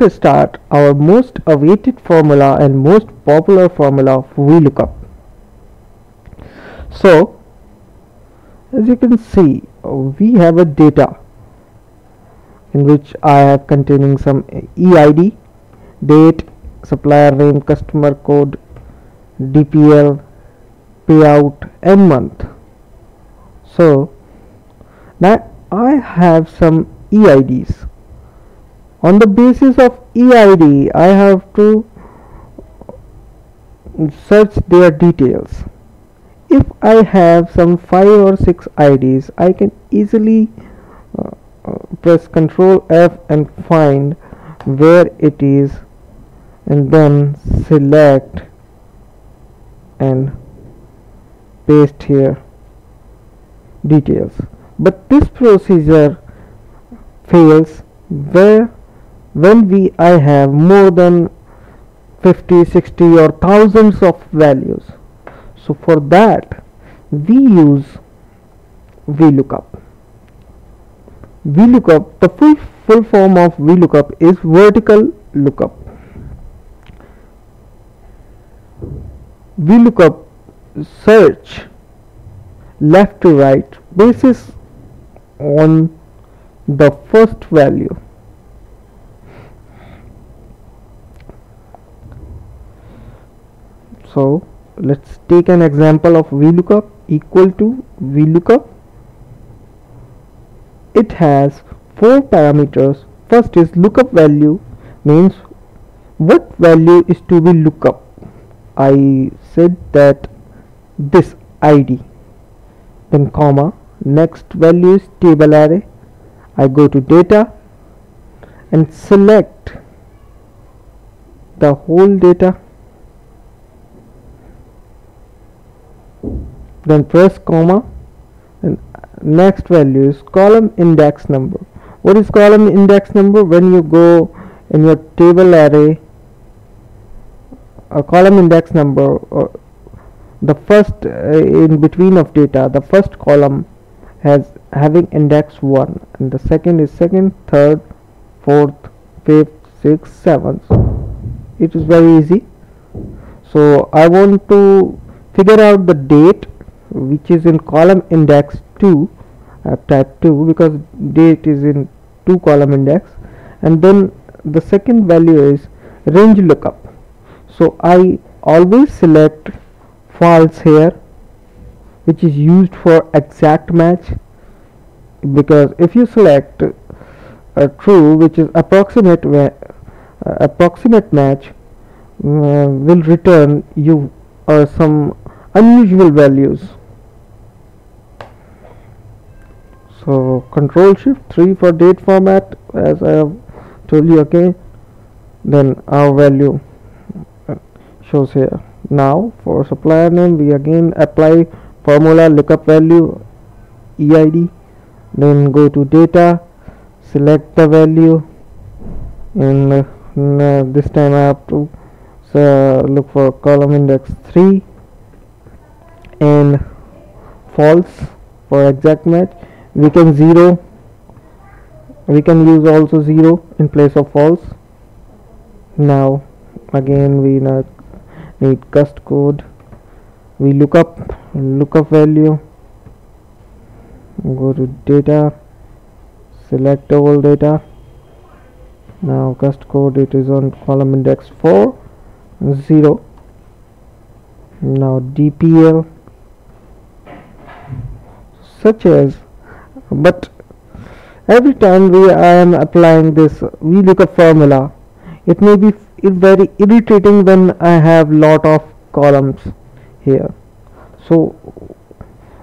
Let's start our most awaited formula and most popular formula of VLOOKUP. So as you can see, we have a data in which I have containing some EID, date, supplier name, customer code, DPL, payout and month. So now I have some EIDs. On the basis of EID, I have to search their details. If I have some 5 or 6 IDs, I can easily press Ctrl F and find where it is, and then select and paste here details. But this procedure fails when I have more than 50, 60 or thousands of values. So for that we use VLOOKUP. VLOOKUP, the full form of VLOOKUP is vertical lookup. VLOOKUP search left to right basis on the first value. So let's take an example of VLOOKUP equal to VLOOKUP. It has 4 parameters. First is lookup value, means what value is to be looked up. I said that this ID, then comma, next value is table array. I go to data and select the whole data, then press comma, and next value is column index number. What is column index number? When you go in your table array, a column index number, the first in between of data, the first column has having index 1, and the second is 2nd, 3rd, 4th, 5th, 6th, 7th. It is very easy. So I want to figure out the date, which is in column index 2. I have typed 2 because date is in 2 column index, and then the second value is range lookup. So I always select false here, which is used for exact match, because if you select true, which is approximate match, will return you some unusual values. So Ctrl shift 3 for date format, as I have told you again. Then our value shows here. Now for supplier name, we again apply formula lookup value EID, then go to data, select the value, and this time I have to look for column index 3 and false for exact match. We can use also 0 in place of false. Now again we need cust code. We look up value, go to data, select all data. Now cust code, it is on column index 4, 0. Now DPL such as, but every time I am applying this VLOOKUP formula, it may be very irritating when I have lot of columns here. So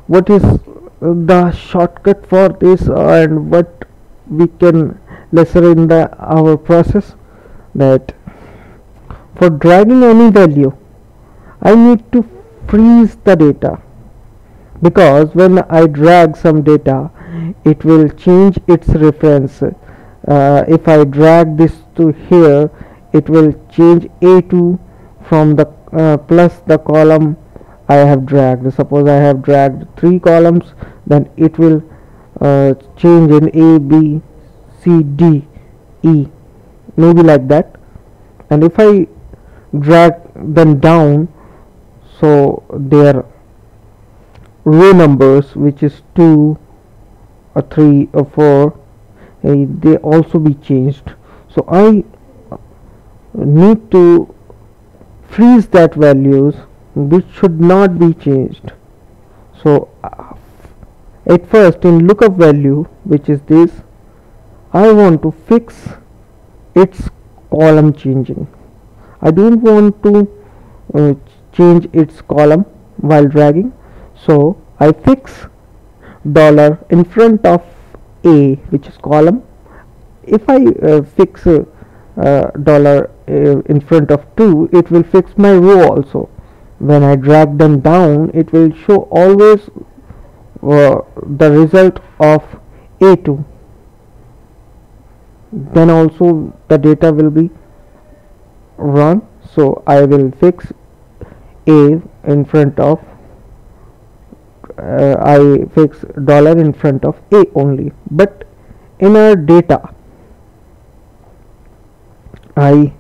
what is the shortcut for this, and what we can lesser in our process? That for dragging any value, I need to freeze the data, because when I drag some data, it will change its reference. If I drag this to here, it will change A2 from the plus the column I have dragged. Suppose I have dragged 3 columns, then it will change in A, B, C, D, E. maybe like that. And if I drag them down, so their row numbers, which is 2 or 3 or 4, they also be changed. So I need to freeze that values which should not be changed. So at first in lookup value, which is this, I want to fix its column changing. I don't want to change its column while dragging. So I fix dollar in front of A, which is column. If I fix dollar in front of 2, it will fix my row also. When I drag them down, it will show always the result of A2. Then also the data will be run. So I will fix A in front of I fix dollar in front of A only, but in our data I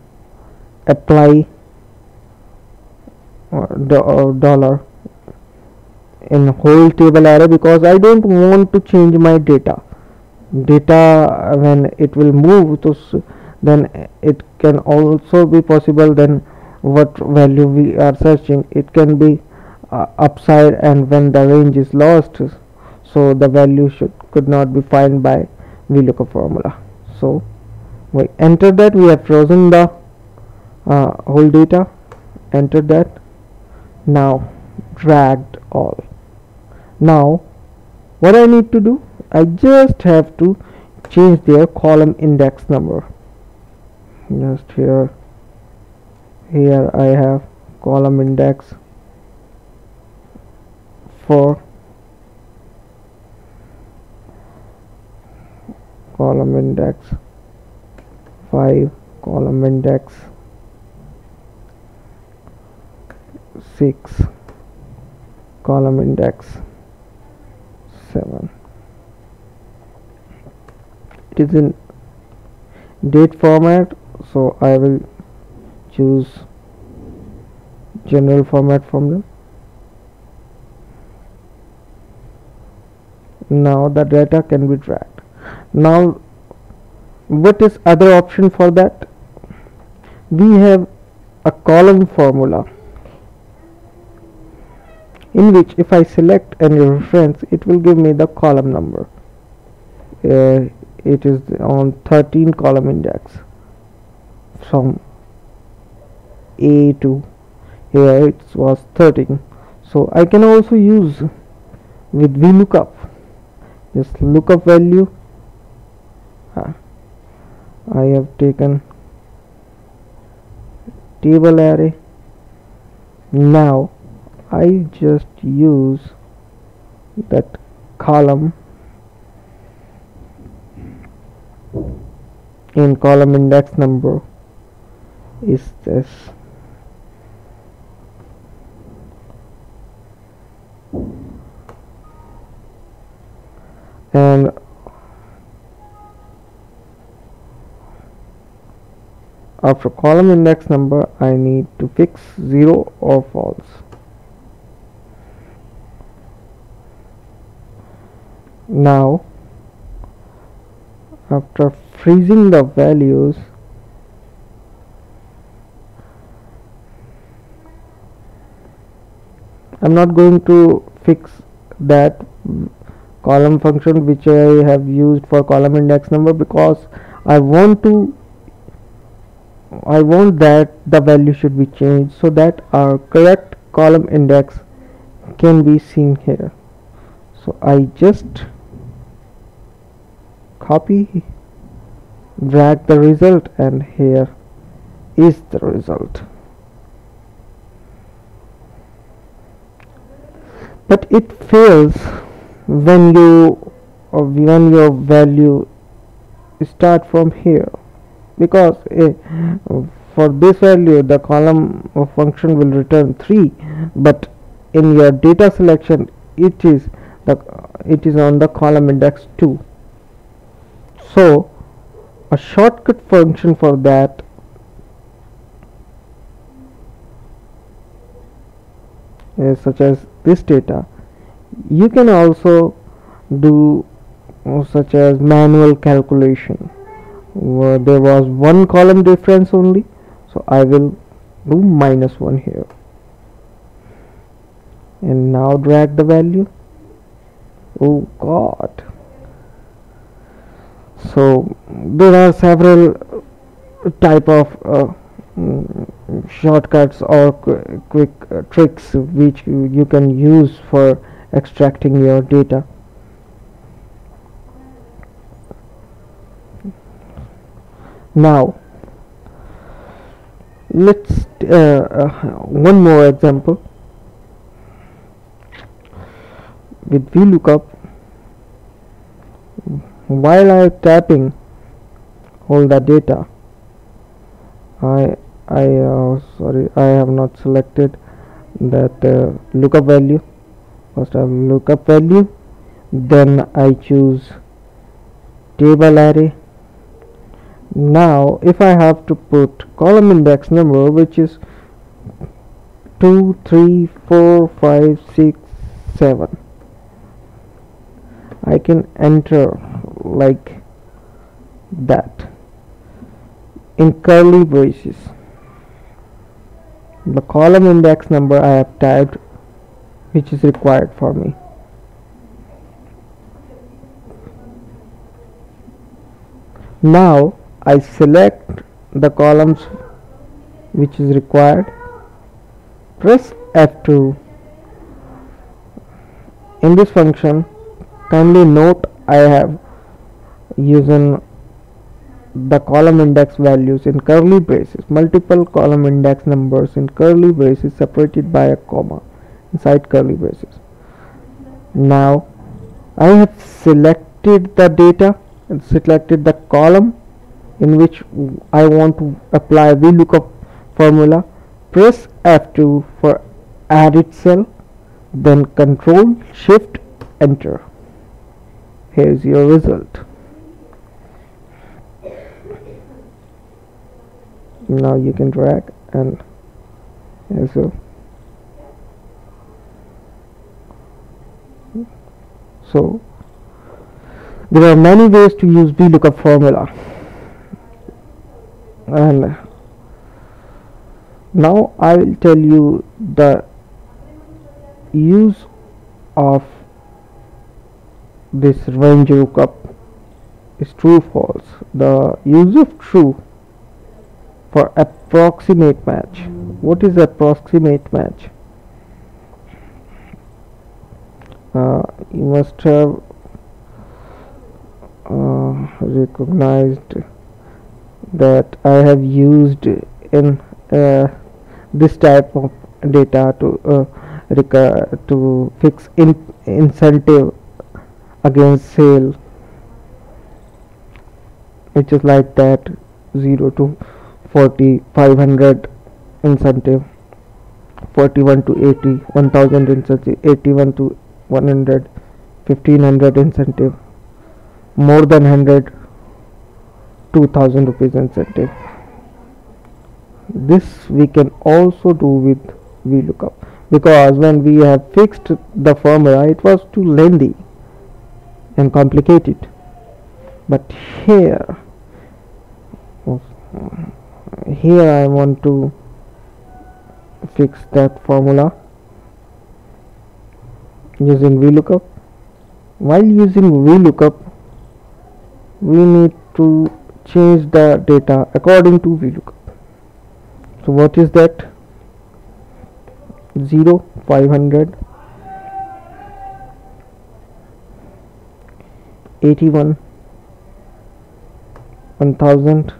apply the dollar in whole table array, because I don't want to change my data when it will move. So then it can also be possible then what value we are searching, it can be upside, and when the range is lost, so the value could not be found by VLOOKUP formula. So we enter that, we have frozen the whole data, enter that, now dragged all. Now what I need to do, I just have to change their column index number. Just here I have column index 4, column index 5, column index 6, column index 7. It is in date format, so I will choose general format from them. Now the data can be dragged. Now what is other option for that? We have a column formula in which if I select any reference, it will give me the column number. It is on 13 column index from A to here, it was 13. So I can also use with VLOOKUP. Just lookup value, I have taken table array. Now I just use that column in column index number is this. And after column index number, I need to fix 0 or false. Now, after freezing the values, I'm not going to fix that column function which I have used for column index number, because I want that the value should be changed so that our correct column index can be seen here. So I just copy, drag the result, and here is the result. But it fails when your value start from here, because for this value the column function will return 3, but in your data selection it is on the column index 2. So a shortcut function for that. Such as this data, you can also do such as manual calculation where there was one column difference only, so I will do -1 here and now drag the value. Oh god, so there are several type of shortcuts or quick tricks which you can use for extracting your data. Now let's one more example with VLOOKUP. While I am tapping all the data, I have not selected that lookup value. First I have lookup value, then I choose table array. Now if I have to put column index number, which is 2, 3, 4, 5, 6, 7, I can enter like that in curly braces the column index number I have typed, which is required for me. Now I select the columns which is required, press F2. In this function, kindly note I have used the column index values in curly braces, multiple column index numbers in curly braces separated by a comma inside curly braces. Now I have selected the data and selected the column in which I want to apply VLOOKUP formula. Press F2 for added cell, then Ctrl shift enter. Here is your result. Now you can drag and so there are many ways to use VLOOKUP formula. And now I will tell you the use of this range lookup is true false. The use of true for approximate match. What is approximate match? You must have recognized that I have used in this type of data to fix incentive against sale, which is like that 0 to 40, 500 incentive, 41 to 80, 1000 incentive, 81 to 100, 1500 incentive, more than 100, 2000 rupees incentive. This we can also do with VLOOKUP, because when we have fixed the formula it was too lengthy and complicated, but here I want to fix that formula using VLOOKUP. While using VLOOKUP we need to change the data according to VLOOKUP. So what is that? 0, 500, 81, 1000,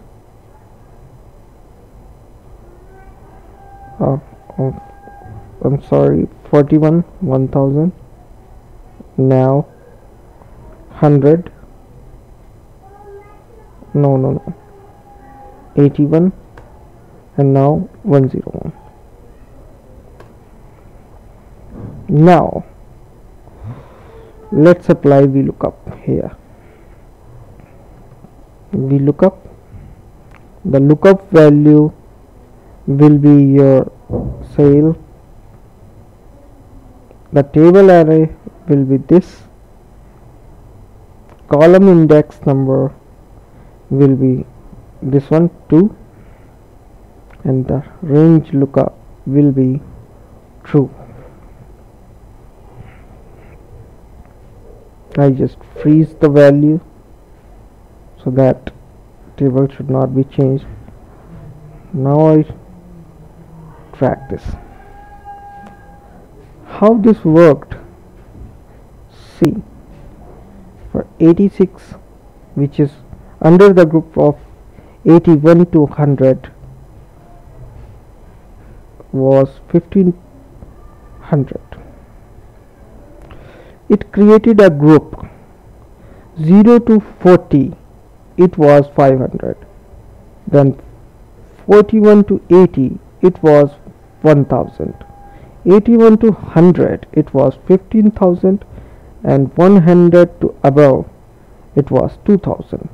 I'm sorry, 41, 1000, now 100, no, 81, and now 101. Now let's apply VLOOKUP here. VLOOKUP. The lookup value will be your sale. The table array will be this. Column index number will be this one 2, and the range lookup will be true. I just freeze the value so that table should not be changed. Now I track this. How this worked? See, for 86, which is under the group of 81 to 100, was 1500. It created a group. 0 to 40, it was 500. Then 41 to 80, it was 1000. 81 to 100, it was 15,000, and 100 to above, it was 2000.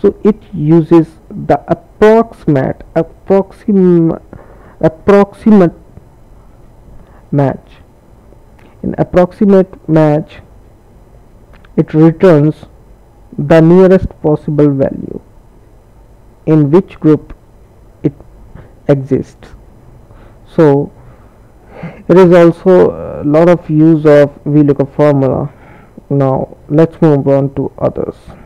So it uses the approximate match. In approximate match, it returns the nearest possible value in which group it exists. So there is also a lot of use of VLOOKUP formula. Now let's move on to others.